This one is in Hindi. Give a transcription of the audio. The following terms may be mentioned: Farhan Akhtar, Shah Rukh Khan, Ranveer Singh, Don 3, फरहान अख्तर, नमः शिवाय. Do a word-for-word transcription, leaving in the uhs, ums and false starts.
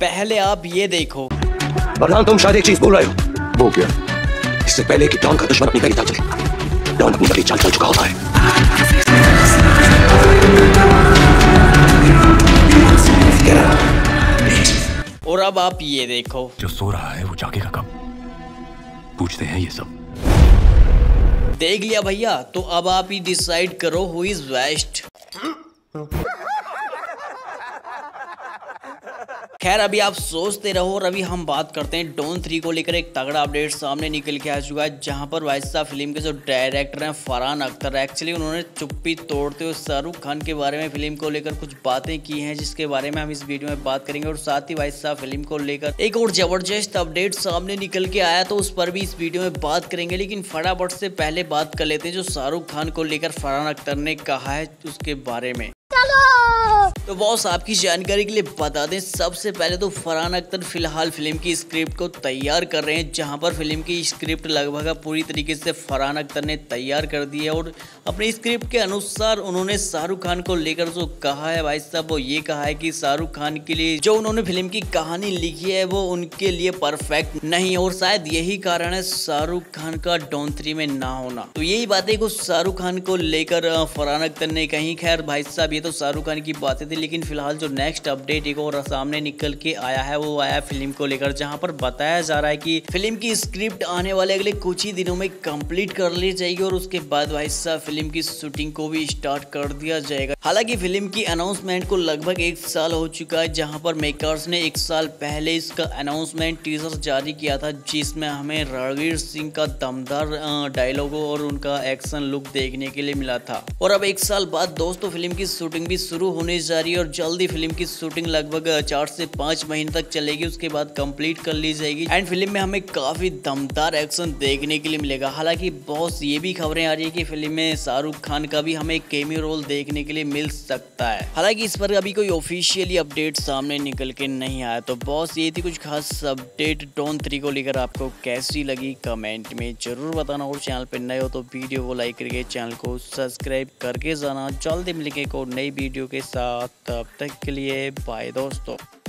पहले आप ये देखो। फरहान, तुम शायद एक चीज भूल रहे हो। वो क्या? इससे पहले कि डॉन का दुश्मन अपनी गली चाल चले, डॉन अपनी गली चाल चल चुका होता है। और अब आप ये देखो, जो सो रहा है वो जागेगा कब? पूछते हैं ये सब। देख लिया भैया, तो अब आप ही डिसाइड करो हु इज बेस्ट। खैर, अभी आप सोचते रहो। और अभी हम बात करते हैं डॉन थ्री को लेकर। एक तगड़ा अपडेट सामने निकल के आ चुका है, जहां पर भाई साहब फिल्म के जो डायरेक्टर हैं फरहान अख्तर, एक्चुअली उन्होंने चुप्पी तोड़ते हुए शाहरुख खान के बारे में फिल्म को लेकर कुछ बातें की हैं, जिसके बारे में हम इस वीडियो में बात करेंगे। और साथ ही भाई साहब फिल्म को लेकर एक और जबरदस्त अपडेट सामने निकल के आया, तो उस पर भी इस वीडियो में बात करेंगे। लेकिन फटाफट से पहले बात कर लेते हैं जो शाहरुख खान को लेकर फरहान अख्तर ने कहा है उसके बारे में। तो बॉस, आपकी जानकारी के लिए बता दें, सबसे पहले तो फरहान अख्तर फिलहाल फिल्म की स्क्रिप्ट को तैयार कर रहे हैं, जहां पर फिल्म की स्क्रिप्ट लगभग पूरी तरीके से फरहान अख्तर ने तैयार कर दी है। और अपनी स्क्रिप्ट के अनुसार उन्होंने शाहरुख खान को लेकर जो कहा है भाई साहब, वो ये कहा है कि शाहरुख खान के लिए जो उन्होंने फिल्म की कहानी लिखी है वो उनके लिए परफेक्ट नहीं, और शायद यही कारण है शाहरुख खान का डॉन थ्री में ना होना। तो यही बातें कुछ शाहरुख खान को लेकर फरहान अख्तर ने कही। खैर भाई साहब, ये तो शाहरुख खान की बातें थी, लेकिन फिलहाल जो नेक्स्ट अपडेट एक और सामने निकल के आया है वो आया फिल्म को लेकर, जहां पर बताया जा रहा है कि फिल्म की स्क्रिप्ट आने वाले अगले कुछ ही दिनों में कंप्लीट कर ली जाएगी, और उसके बाद भाई साहब फिल्म की शूटिंग को भी स्टार्ट कर दिया जाएगा। हालांकि फिल्म की अनाउंसमेंट को लगभग एक साल हो चुका है, जहां पर मेकर्स ने एक साल पहले इसका अनाउंसमेंट टीजर जारी किया था, जिसमें हमें रणवीर सिंह का दमदार डायलॉगो और उनका एक्शन लुक देखने के लिए मिला था। और अब एक साल बाद दोस्तों फिल्म की शूटिंग भी शुरू होने जा रही है, और जल्दी फिल्म की शूटिंग लगभग चार से पांच महीने तक चलेगी, उसके बाद कंप्लीट कर ली जाएगी। एंड फिल्म में हमें काफी दमदार एक्शन देखने के लिए मिलेगा। हालांकि बॉस, ये भी खबरें आ रही है कि फिल्म में शाहरुख खान का भी हमें कैमियो रोल देखने के लिए मिल सकता है। हालांकि इस पर अभी कोई ऑफिशियली अपडेट सामने निकल के नहीं आया। तो बॉस, ये थी कुछ खास अपडेट डॉन थ्री को लेकर। आपको कैसी लगी कमेंट में जरूर बताना, और चैनल पर नए हो तो वीडियो को लाइक करके चैनल को सब्सक्राइब करके जाना। जल्दी मिलेंगे एक और नई वीडियो के साथ, तब तक के लिए बाय दोस्तों।